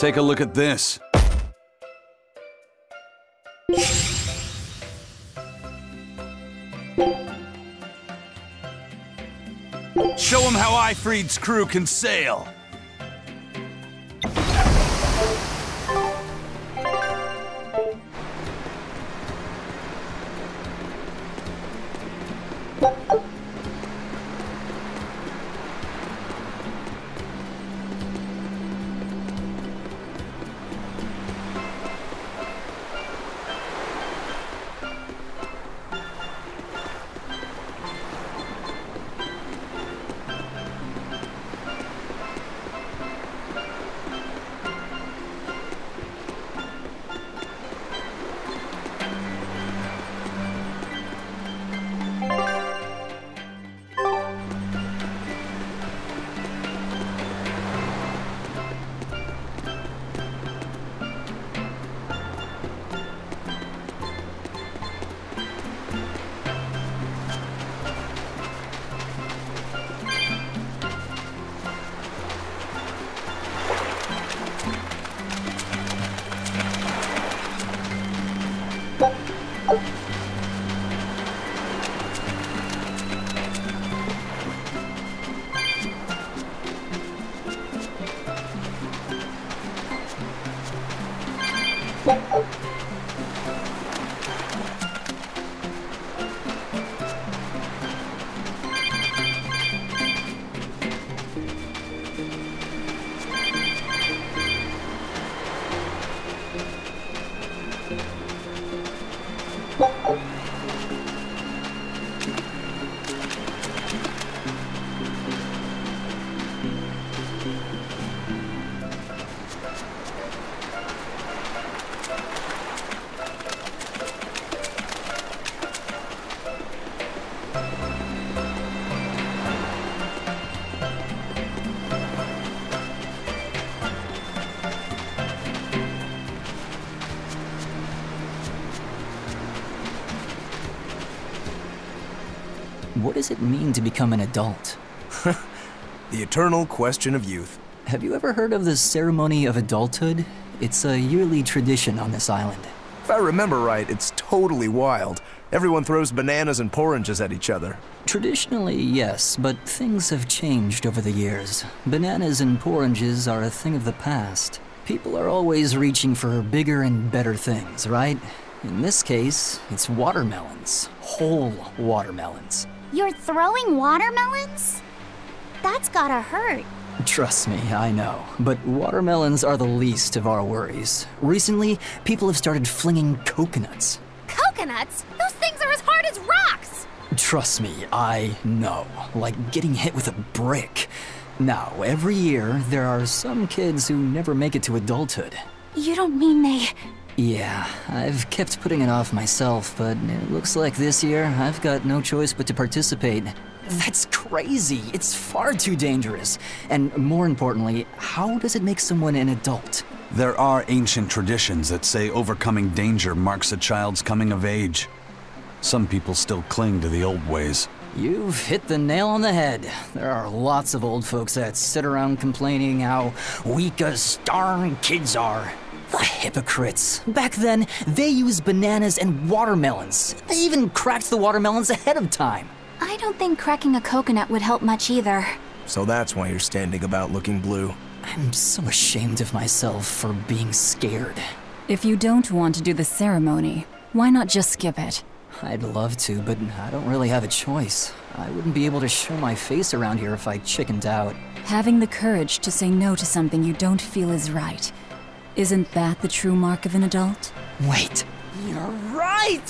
Take a look at this. Show them how Eifried's crew can sail. What does it mean to become an adult? The eternal question of youth. Have you ever heard of the Ceremony of Adulthood? It's a yearly tradition on this island. If I remember right, it's totally wild. Everyone throws bananas and oranges at each other. Traditionally, yes, but things have changed over the years. Bananas and oranges are a thing of the past. People are always reaching for bigger and better things, right? In this case, it's watermelons. Whole watermelons. You're throwing watermelons? That's gotta hurt. Trust me, I know. But watermelons are the least of our worries. Recently, people have started flinging coconuts. Coconuts? Those things are as hard as rocks! Trust me, I know. Like getting hit with a brick. Now, every year, there are some kids who never make it to adulthood. You don't mean they... Yeah, I've kept putting it off myself, but it looks like this year I've got no choice but to participate. That's crazy! It's far too dangerous! And more importantly, how does it make someone an adult? There are ancient traditions that say overcoming danger marks a child's coming of age. Some people still cling to the old ways. You've hit the nail on the head. There are lots of old folks that sit around complaining how weak as darn kids are. The hypocrites. Back then, they used bananas and watermelons. They even cracked the watermelons ahead of time. I don't think cracking a coconut would help much either. So that's why you're standing about looking blue. I'm so ashamed of myself for being scared. If you don't want to do the ceremony, why not just skip it? I'd love to, but I don't really have a choice. I wouldn't be able to show my face around here if I chickened out. Having the courage to say no to something you don't feel is right. Isn't that the true mark of an adult? Wait, you're right!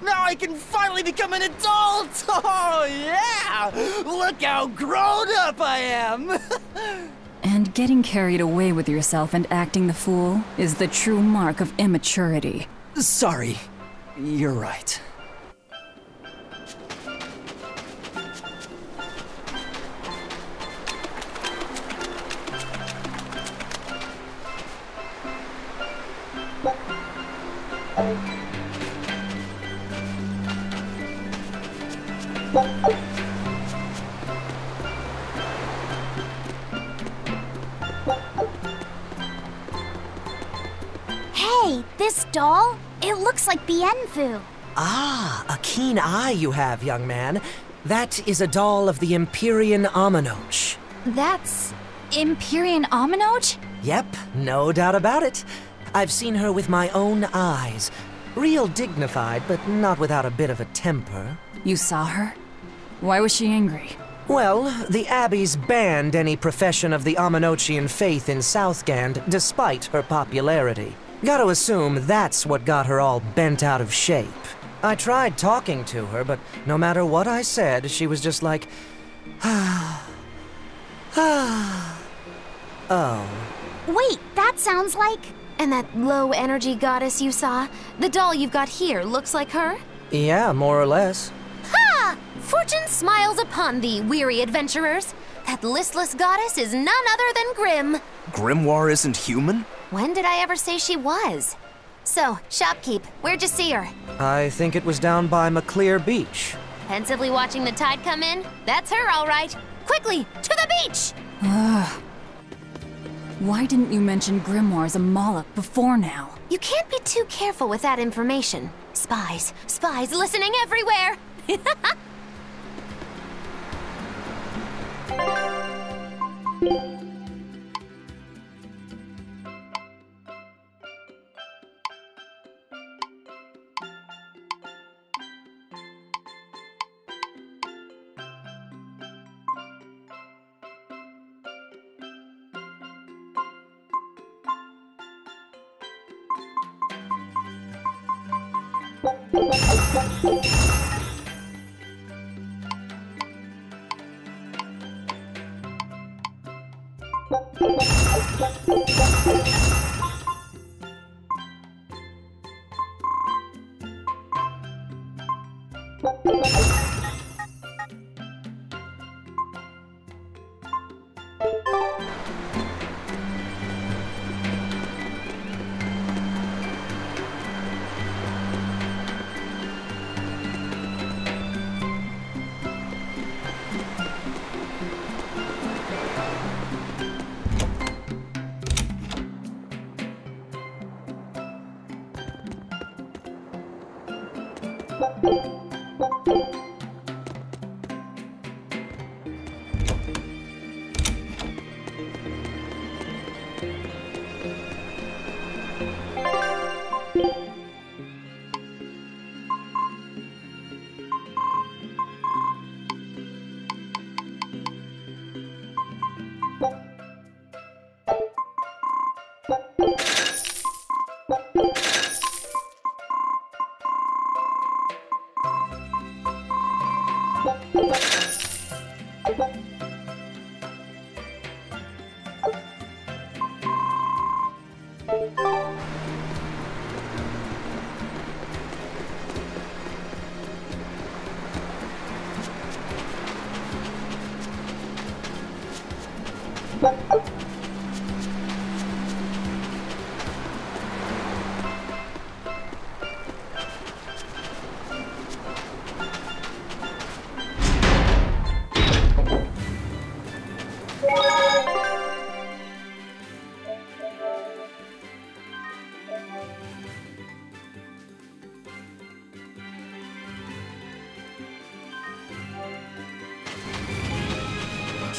Now I can finally become an adult! Oh yeah! Look how grown up I am! And getting carried away with yourself and acting the fool is the true mark of immaturity. Sorry, you're right. looks like Bienfu. Ah, a keen eye you have, young man. That is a doll of the Empyrean Amenoch. That's... Empyrean Amenoch? Yep, no doubt about it. I've seen her with my own eyes. Real dignified, but not without a bit of a temper. You saw her? Why was she angry? Well, the Abbeys banned any profession of the Amanochean faith in Southgand, despite her popularity. Gotta assume that's what got her all bent out of shape. I tried talking to her, but no matter what I said, she was just like, ah, ah, oh. Wait, that sounds like... And that low-energy goddess you saw? The doll you've got here looks like her? Yeah, more or less. Ha! Fortune smiles upon thee, weary adventurers. That listless goddess is none other than Grim. Grimoire isn't human? When did I ever say she was? So, shopkeep, where'd you see her? I think it was down by McClair Beach. Pensively watching the tide come in? That's her, all right. Quickly, to the beach! Ugh. Why didn't you mention Grimoire as a Moloch before now? You can't be too careful with that information. Spies, spies listening everywhere!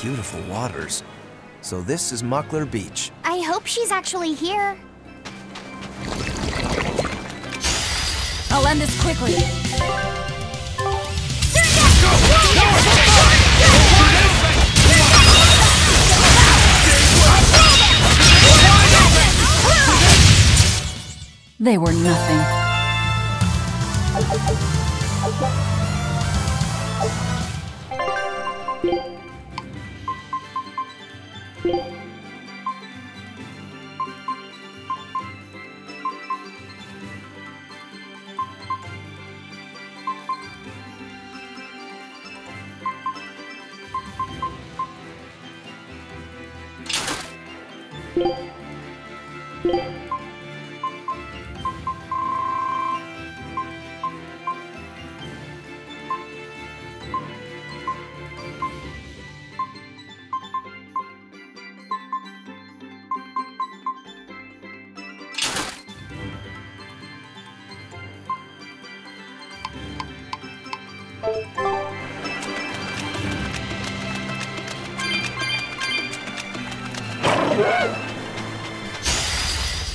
Beautiful waters. So this is Muckler Beach. I hope she's actually here. I'll end this quickly. They were nothing.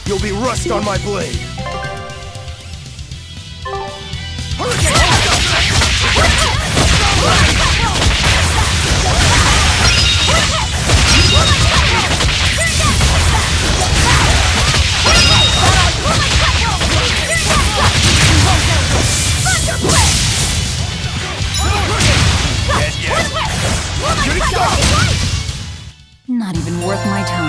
You'll be rust on my blade. Not even worth my time.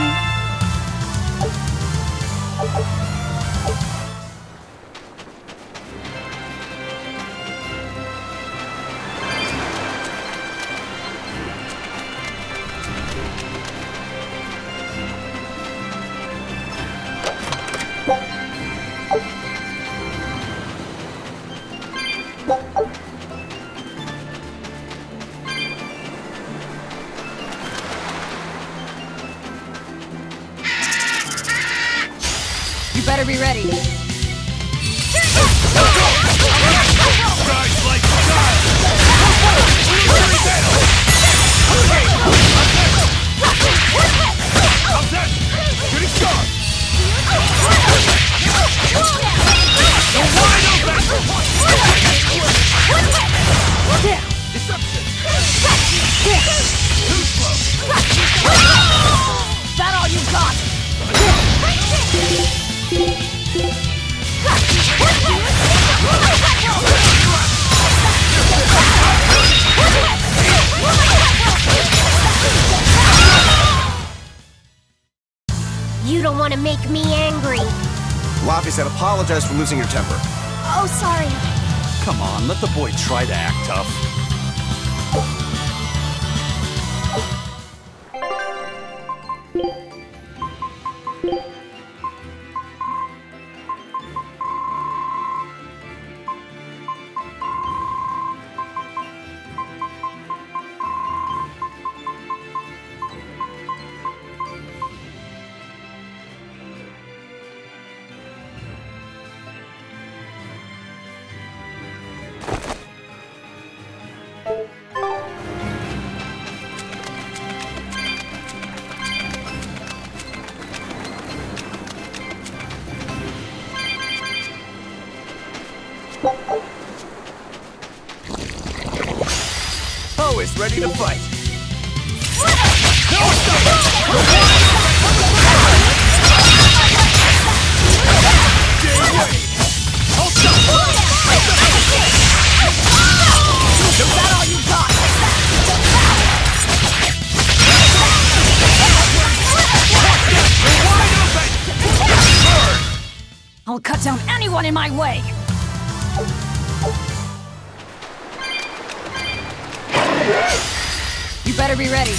You don't want to make me angry. Laphicet, apologize for losing your temper. Oh, sorry. Come on, let the boy try to act tough. Ready to fight. I'll cut down anyone in my way. You better be ready.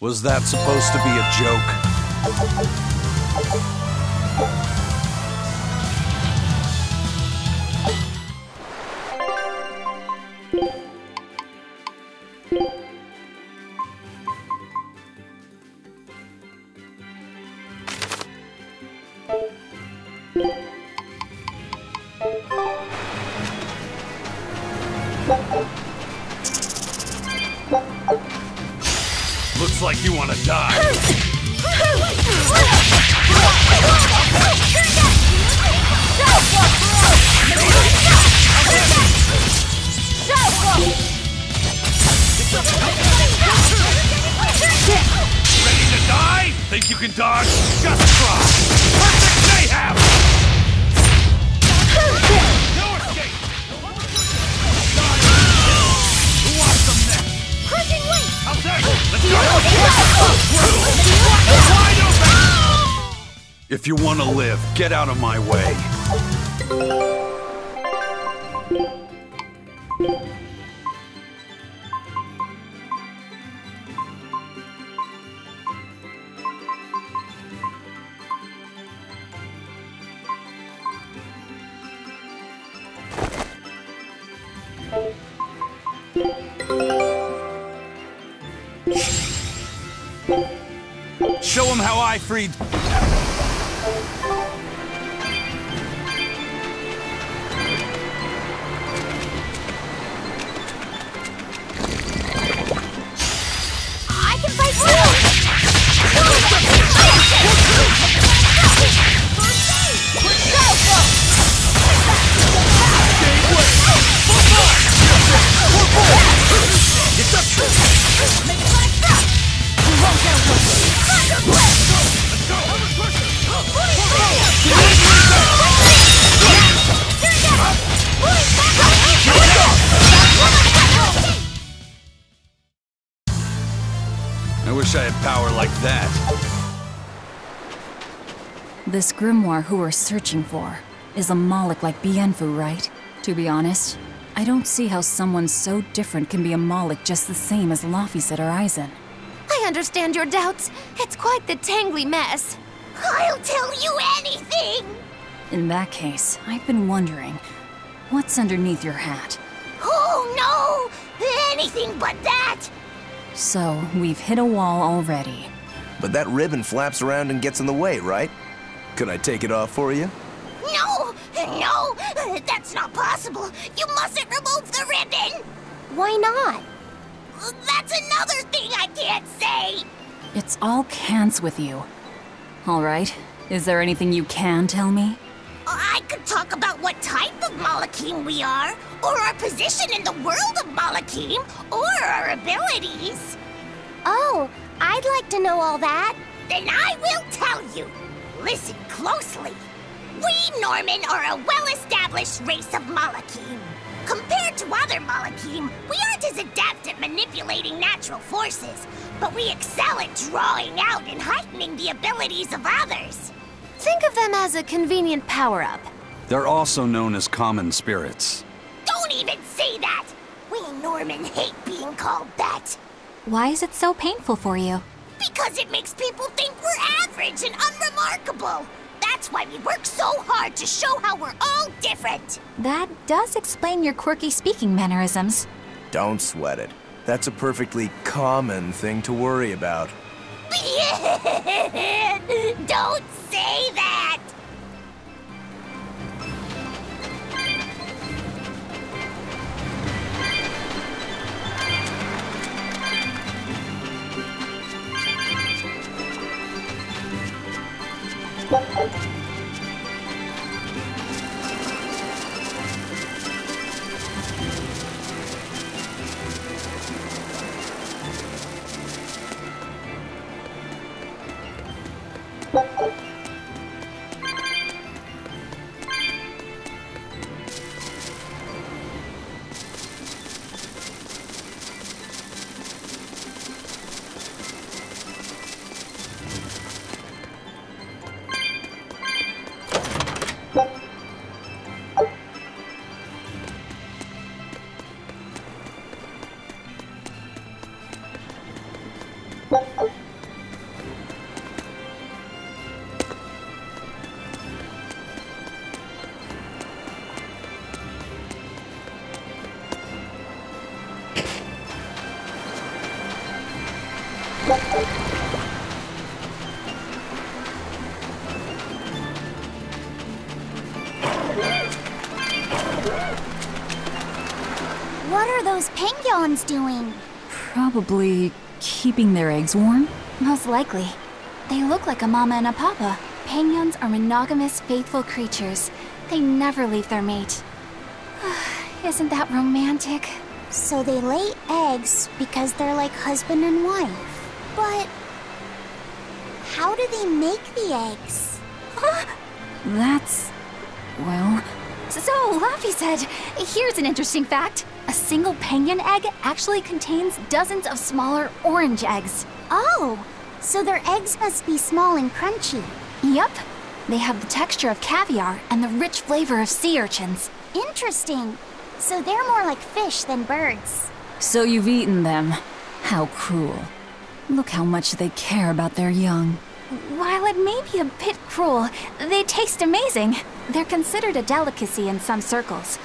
Was that supposed to be a joke? Looks like you want to die. Ready to die? Think you can dodge? Just try! Perfect mayhem! No escape! Who wants them next? Crushing weight! I'll take it! Let's go! If you want to live, get out of my way. Show them how I freed... I can fight I wish I had power like that. This grimoire who we're searching for is a Moloch like Bienfu, right? To be honest, I don't see how someone so different can be a Moloch just the same as Laphicet or Eizen. I understand your doubts. It's quite the tangly mess. I'll tell you anything! In that case, I've been wondering, what's underneath your hat? Oh no! Anything but that! So, we've hit a wall already. But that ribbon flaps around and gets in the way, right? Could I take it off for you? No! No! That's not possible! You mustn't remove the ribbon! Why not? That's another thing I can't say! It's all cans with you. Alright, is there anything you can tell me? I could talk about what type of Malakim we are, or our position in the world of Malakim, or our abilities. Oh, I'd like to know all that. Then I will tell you. Listen closely. We Norman are a well-established race of Malakim. Compared to other Malakim, we aren't as adept at manipulating natural forces, but we excel at drawing out and heightening the abilities of others. Think of them as a convenient power-up. They're also known as common spirits. Don't even say that! We Norman hate being called that. Why is it so painful for you? Because it makes people think we're average and unremarkable. That's why we work so hard to show how we're all different. That does explain your quirky speaking mannerisms. Don't sweat it. That's a perfectly common thing to worry about. Don't say that! What are those penguins doing? Probably keeping their eggs warm? Most likely. They look like a mama and a papa. Penguins are monogamous, faithful creatures. They never leave their mate. Isn't that romantic? So they lay eggs because they're like husband and wife. But... how do they make the eggs? Huh? That's... well... So, Laphicet, here's an interesting fact. A single penguin egg actually contains dozens of smaller orange eggs. Oh! So their eggs must be small and crunchy. Yep. They have the texture of caviar and the rich flavor of sea urchins. Interesting. So they're more like fish than birds. So you've eaten them. How cruel. Look how much they care about their young. While it may be a bit cruel, they taste amazing. They're considered a delicacy in some circles.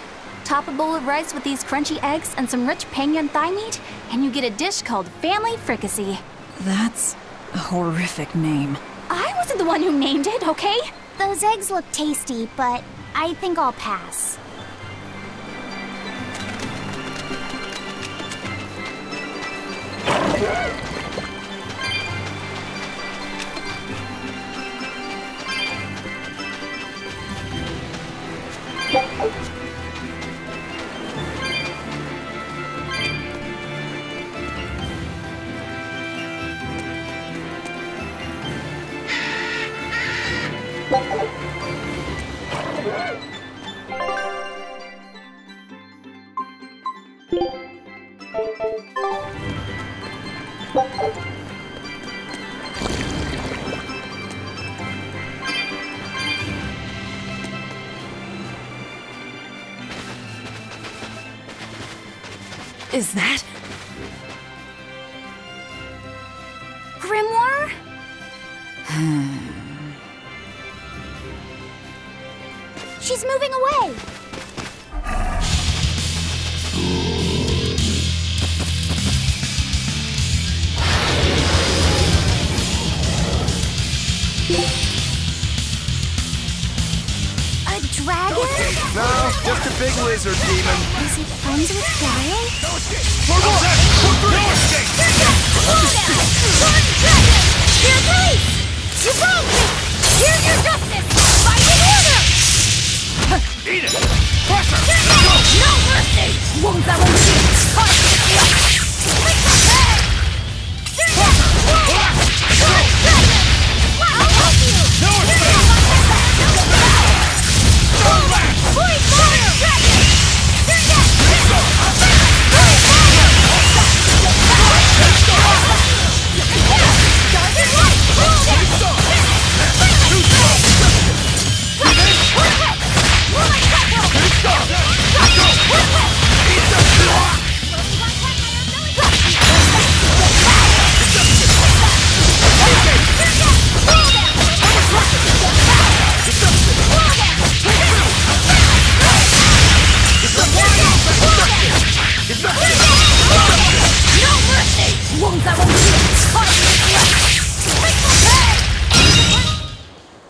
Top a bowl of rice with these crunchy eggs and some rich penguin thigh meat, and you get a dish called family fricassee. That's A horrific name. I wasn't the one who named it, okay? Those eggs look tasty, but I think I'll pass. Is that Grimoire? She's moving away. A dragon? No, just a big lizard demon. Is it friends with flying?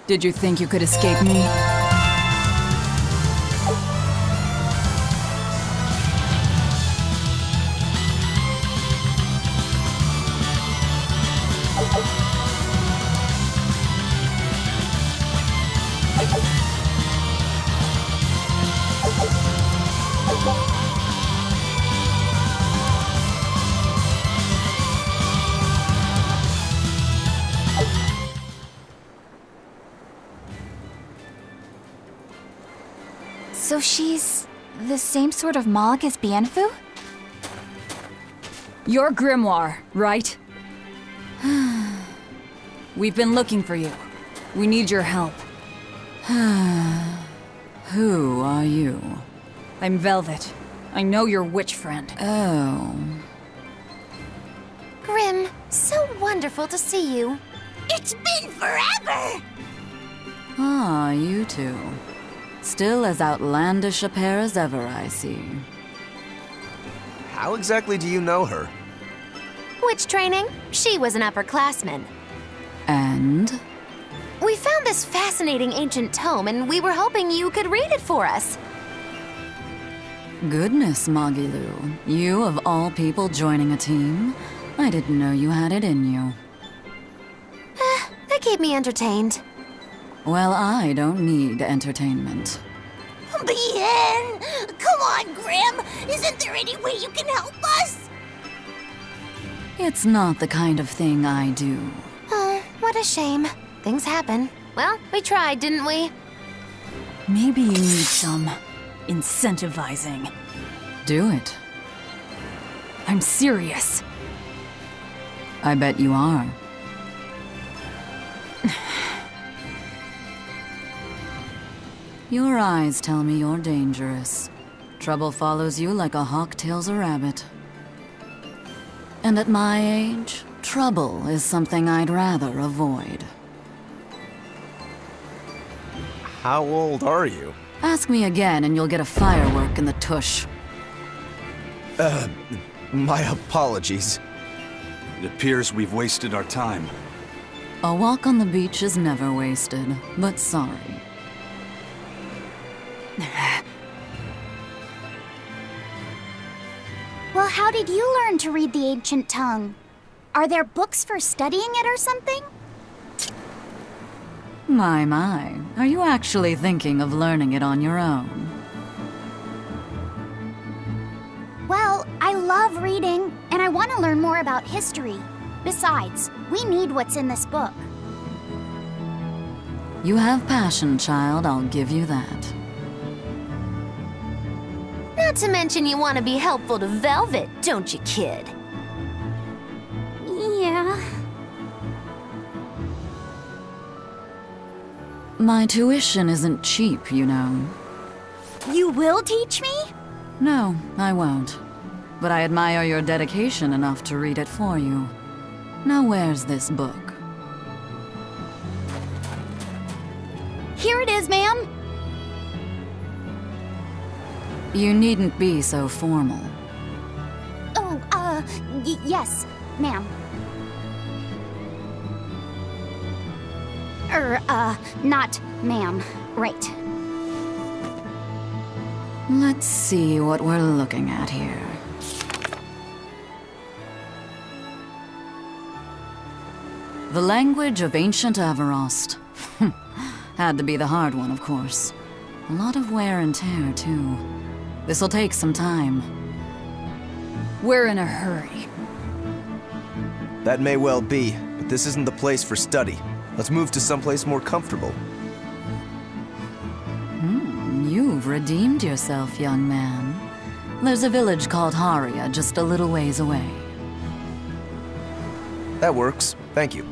Did you think you could escape me? So she's the same sort of Moloch as Bienfu? You're Grimoire, right? We've been looking for you. We need your help. Who are you? I'm Velvet. I know your witch friend. Oh. Grim, so wonderful to see you. It's been forever! Ah, you two. Still as outlandish a pair as ever, I see. How exactly do you know her? Witch training. She was an upperclassman. And? We found this fascinating ancient tome, and we were hoping you could read it for us. Goodness, Mogilu. You, of all people, joining a team? I didn't know you had it in you. That kept me entertained. Well, I don't need entertainment. Bien! Come on, Grim! Isn't there any way you can help us? It's not the kind of thing I do. Oh, what a shame. Things happen. Well, we tried, didn't we? Maybe you need some incentivizing. Do it. I'm serious. I bet you are. Your eyes tell me you're dangerous. Trouble follows you like a hawk tails a rabbit. And at my age, trouble is something I'd rather avoid. How old are you? Ask me again and you'll get a firework in the tush. My apologies. It appears we've wasted our time. A walk on the beach is never wasted, but sorry. Well, how did you learn to read the Ancient Tongue? Are there books for studying it or something? My, are you actually thinking of learning it on your own? Well, I love reading, and I want to learn more about history. Besides, we need what's in this book. You have passion, child, I'll give you that. Not to mention you want to be helpful to Velvet, don't you, kid? Yeah. My tuition isn't cheap, you know. You will teach me? No, I won't. But I admire your dedication enough to read it for you. Now where's this book? Here it is, ma'am! You needn't be so formal. Oh, yes, ma'am. Not ma'am. Right. Let's see what we're looking at here. The language of ancient Averost. Had to be the hard one, of course. A lot of wear and tear, too. This'll take some time. We're in a hurry. That may well be, but this isn't the place for study. Let's move to someplace more comfortable. You've redeemed yourself, young man. There's a village called Haria just a little ways away. That works. Thank you.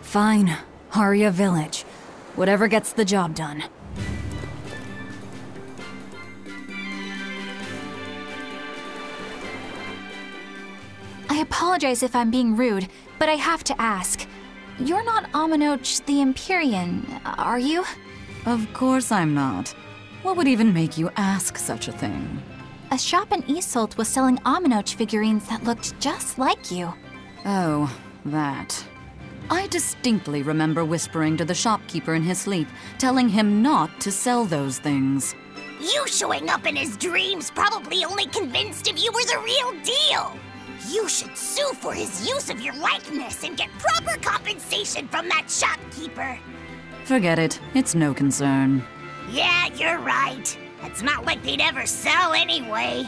Fine. Haria Village. Whatever gets the job done. I apologize if I'm being rude, but I have to ask. You're not Amanoch the Empyrean, are you? Of course I'm not. What would even make you ask such a thing? A shop in Isolt was selling Amanoch figurines that looked just like you. Oh, that. I distinctly remember whispering to the shopkeeper in his sleep, telling him not to sell those things. You showing up in his dreams probably only convinced him you were the real deal! You should sue for his use of your likeness and get proper compensation from that shopkeeper! Forget it. It's no concern. Yeah, you're right. It's not like they'd ever sell anyway.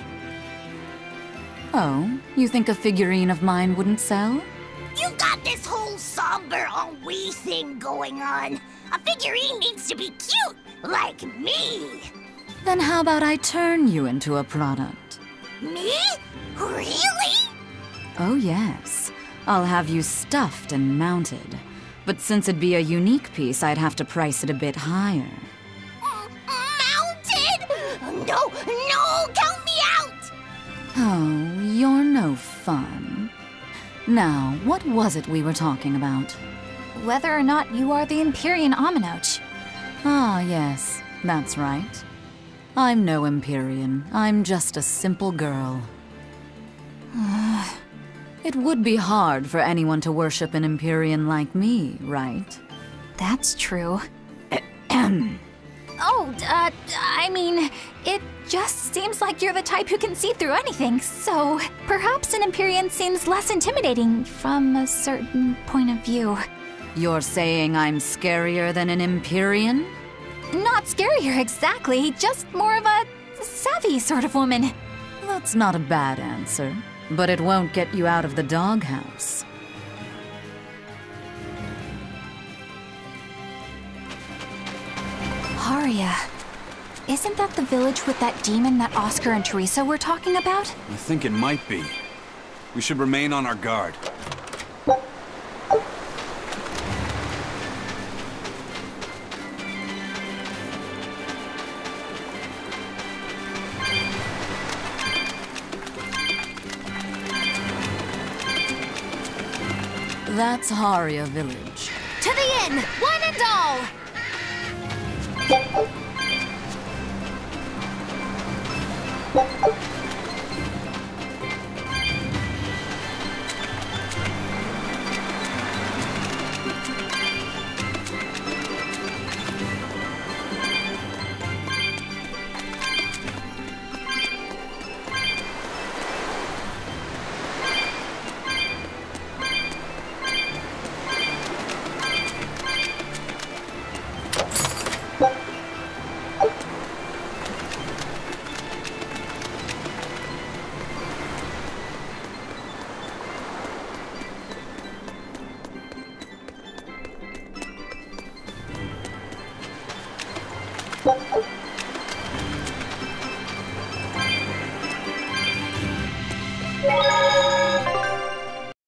Oh, you think a figurine of mine wouldn't sell? You got this whole somber ennui thing going on. A figurine needs to be cute, like me. Then how about I turn you into a product? Me? Really? Oh yes. I'll have you stuffed and mounted. But since it'd be a unique piece, I'd have to price it a bit higher. Mounted? No, no, count me out! Oh, you're no fun. Now, what was it we were talking about? Whether or not you are the Empyrean Amenoch. Ah, yes, that's right. I'm no Empyrean. I'm just a simple girl. It would be hard for anyone to worship an Empyrean like me, right? That's true. I mean, it just seems like you're the type who can see through anything, so perhaps an Empyrean seems less intimidating from a certain point of view. You're saying I'm scarier than an Empyrean? Not scarier exactly, just more of a savvy sort of woman. That's not a bad answer, but it won't get you out of the doghouse. Haria. Isn't that the village with that demon that Oscar and Teresa were talking about? I think it might be. We should remain on our guard. That's Haria Village. To the inn! One and all!